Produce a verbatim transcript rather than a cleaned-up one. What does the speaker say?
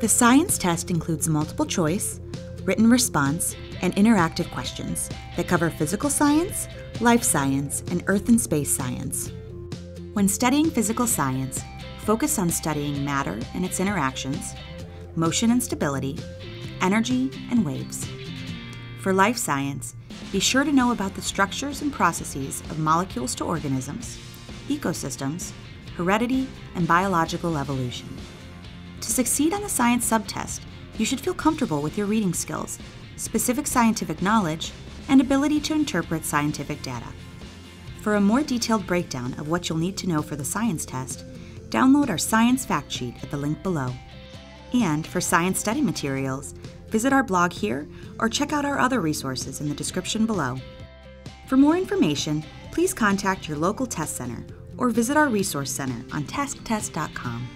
The science test includes multiple choice, written response, and interactive questions that cover physical science, life science, and earth and space science. When studying physical science, focus on studying matter and its interactions, motion and stability, energy, and waves. For life science, be sure to know about the structures and processes of molecules to organisms, ecosystems, heredity, and biological evolution. To succeed on the science subtest, you should feel comfortable with your reading skills, specific scientific knowledge, and ability to interpret scientific data. For a more detailed breakdown of what you'll need to know for the science test, download our science fact sheet at the link below. And for science study materials, visit our blog here or check out our other resources in the description below. For more information, please contact your local test center or visit our resource center on task test dot com.